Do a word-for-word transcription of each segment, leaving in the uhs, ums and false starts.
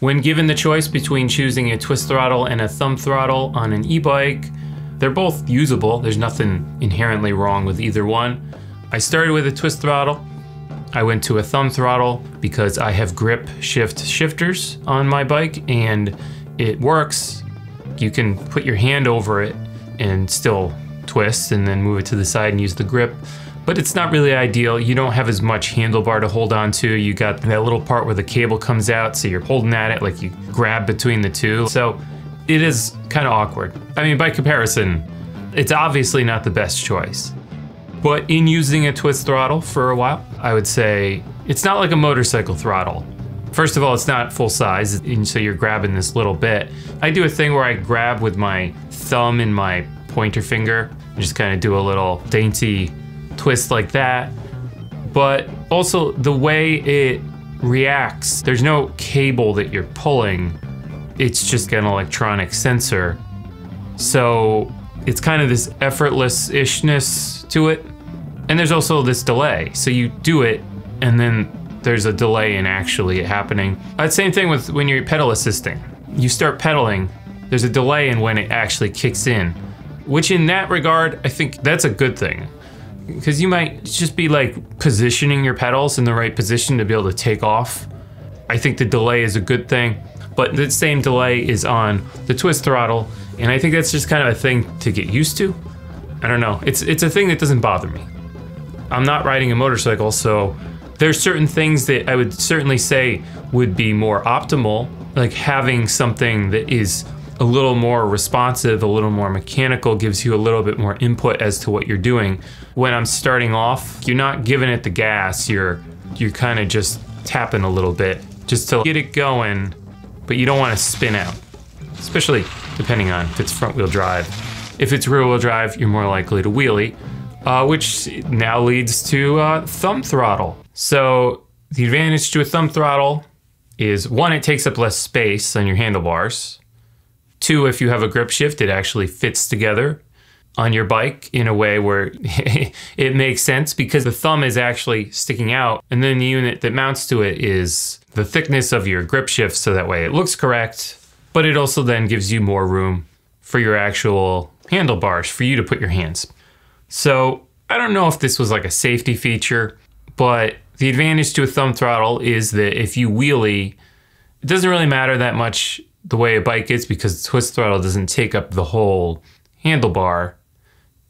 When given the choice between choosing a twist throttle and a thumb throttle on an e-bike, they're both usable. There's nothing inherently wrong with either one. I started with a twist throttle. I went to a thumb throttle because I have grip shift shifters on my bike and it works. You can put your hand over it and still twist and then move it to the side and use the grip, but it's not really ideal. You don't have as much handlebar to hold on to. You got that little part where the cable comes out, so you're holding at it like you grab between the two. So it is kind of awkward. I mean, by comparison, it's obviously not the best choice. But in using a twist throttle for a while, I would say it's not like a motorcycle throttle. First of all, it's not full size, and so you're grabbing this little bit. I do a thing where I grab with my thumb and my pointer finger, and just kind of do a little dainty twist like that. But also the way it reacts, there's no cable that you're pulling. It's just an electronic sensor. So it's kind of this effortless-ishness to it. And there's also this delay. So you do it, and then there's a delay in actually it happening. Uh, same thing with when you're pedal assisting. You start pedaling, there's a delay in when it actually kicks in, which in that regard, I think that's a good thing. Because you might just be like positioning your pedals in the right position to be able to take off. I think the delay is a good thing, but the same delay is on the twist throttle, and I think that's just kind of a thing to get used to. I don't know, it's, it's a thing that doesn't bother me. I'm not riding a motorcycle, so there's certain things that I would certainly say would be more optimal, like having something that is a little more responsive, a little more mechanical, gives you a little bit more input as to what you're doing. When I'm starting off, you're not giving it the gas, you're, you're kind of just tapping a little bit just to get it going, but you don't want to spin out, especially depending on if it's front wheel drive. If it's rear wheel drive, you're more likely to wheelie, uh, which now leads to uh, thumb throttle. So the advantage to a thumb throttle is one, it takes up less space on your handlebars. Two, if you have a grip shift, it actually fits together on your bike in a way where it makes sense because the thumb is actually sticking out, and then the unit that mounts to it is the thickness of your grip shift, so that way it looks correct, but it also then gives you more room for your actual handlebars, for you to put your hands. So I don't know if this was like a safety feature, but the advantage to a thumb throttle is that if you wheelie, it doesn't really matter that much the way a bike is because the twist throttle doesn't take up the whole handlebar.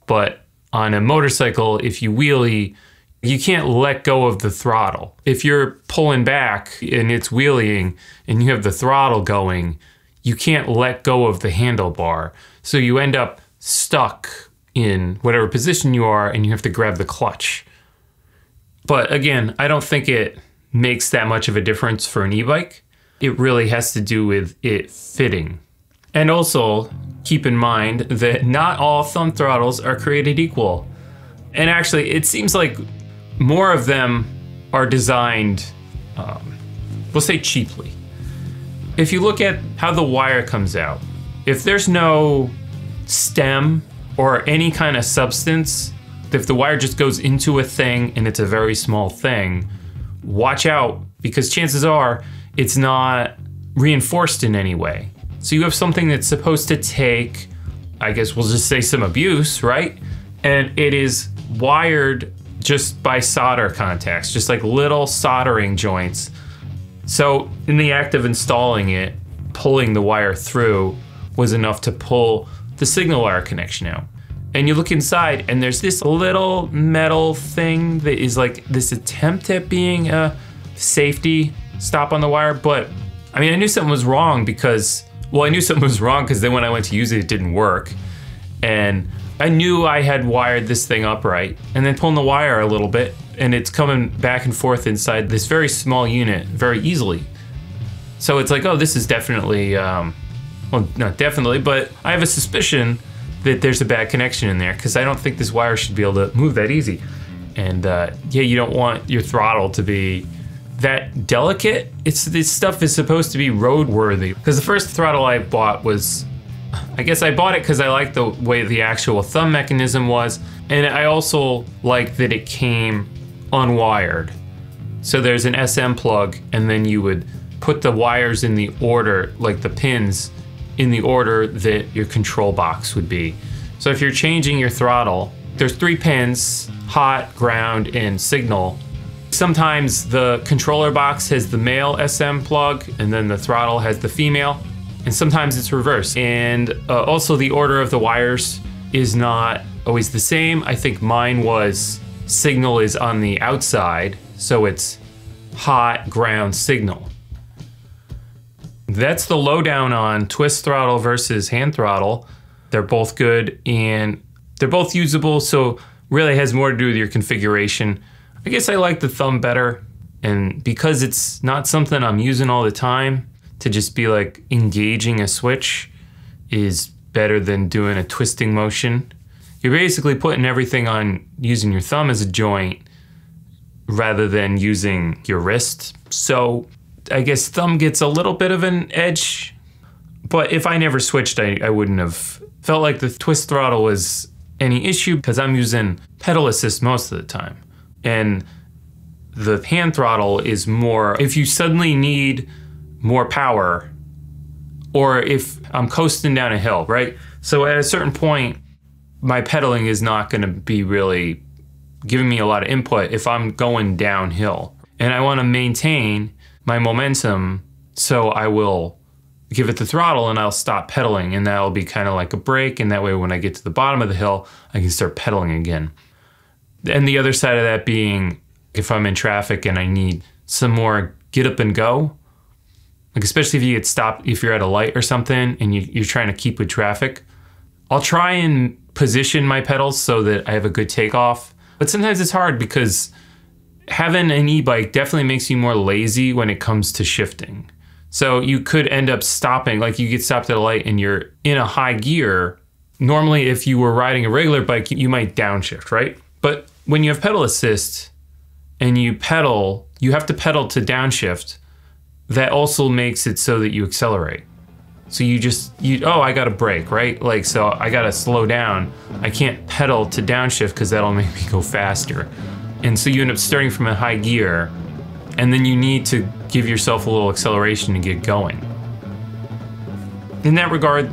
But on a motorcycle, if you wheelie, you can't let go of the throttle. If you're pulling back and it's wheeling and you have the throttle going, you can't let go of the handlebar. So you end up stuck in whatever position you are and you have to grab the clutch. But again, I don't think it makes that much of a difference for an e-bike. It really has to do with it fitting. And also, keep in mind that not all thumb throttles are created equal. And actually, it seems like more of them are designed, um, we'll say cheaply. If you look at how the wire comes out, if there's no stem or any kind of substance, if the wire just goes into a thing and it's a very small thing, watch out, because chances are it's not reinforced in any way. So you have something that's supposed to take, I guess we'll just say some abuse, right? And it is wired just by solder contacts, just like little soldering joints. So in the act of installing it, pulling the wire through was enough to pull the signal wire connection out. And you look inside and there's this little metal thing that is like this attempt at being a safety stop on the wire, but I mean, I knew something was wrong because, well, I knew something was wrong because then when I went to use it, it didn't work. And I knew I had wired this thing up right, and then pulling the wire a little bit, and it's coming back and forth inside this very small unit very easily. So it's like, oh, this is definitely, um, well, not definitely, but I have a suspicion that there's a bad connection in there because I don't think this wire should be able to move that easy. And uh, yeah, you don't want your throttle to be that delicate. It's this stuff is supposed to be roadworthy. Because the first throttle I bought was, I guess I bought it because I liked the way the actual thumb mechanism was, and I also liked that it came unwired. So there's an S M plug, and then you would put the wires in the order, like the pins, in the order that your control box would be. So if you're changing your throttle, there's three pins, hot, ground, and signal. Sometimes the controller box has the male S M plug, and then the throttle has the female, and sometimes it's reverse. And uh, also the order of the wires is not always the same. I think mine was signal is on the outside, so it's hot, ground, signal. That's the lowdown on twist throttle versus hand throttle. They're both good and they're both usable, so really has more to do with your configuration. I guess I like the thumb better, and because it's not something I'm using all the time, to just be like engaging a switch is better than doing a twisting motion. You're basically putting everything on using your thumb as a joint rather than using your wrist. So I guess thumb gets a little bit of an edge, but if I never switched, I, I wouldn't have felt like the twist throttle was any issue because I'm using pedal assist most of the time. And the hand throttle is more, if you suddenly need more power or if I'm coasting down a hill, right? So at a certain point, my pedaling is not gonna be really giving me a lot of input if I'm going downhill. And I wanna maintain my momentum, so I will give it the throttle and I'll stop pedaling, and that'll be kind of like a brake, and that way when I get to the bottom of the hill, I can start pedaling again. And the other side of that being, if I'm in traffic and I need some more get up and go, like especially if you get stopped, if you're at a light or something and you, you're trying to keep with traffic, I'll try and position my pedals so that I have a good takeoff. But sometimes it's hard because having an e-bike definitely makes you more lazy when it comes to shifting. So you could end up stopping, like you get stopped at a light and you're in a high gear. Normally, if you were riding a regular bike, you might downshift, right? But when you have pedal assist and you pedal, you have to pedal to downshift. That also makes it so that you accelerate. So you just, you oh, I gotta brake, right? Like, so I gotta slow down. I can't pedal to downshift because that'll make me go faster. And so you end up starting from a high gear, and then you need to give yourself a little acceleration to get going. In that regard,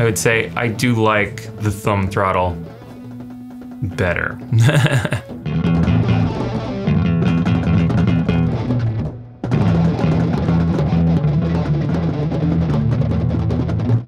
I would say I do like the thumb throttle better.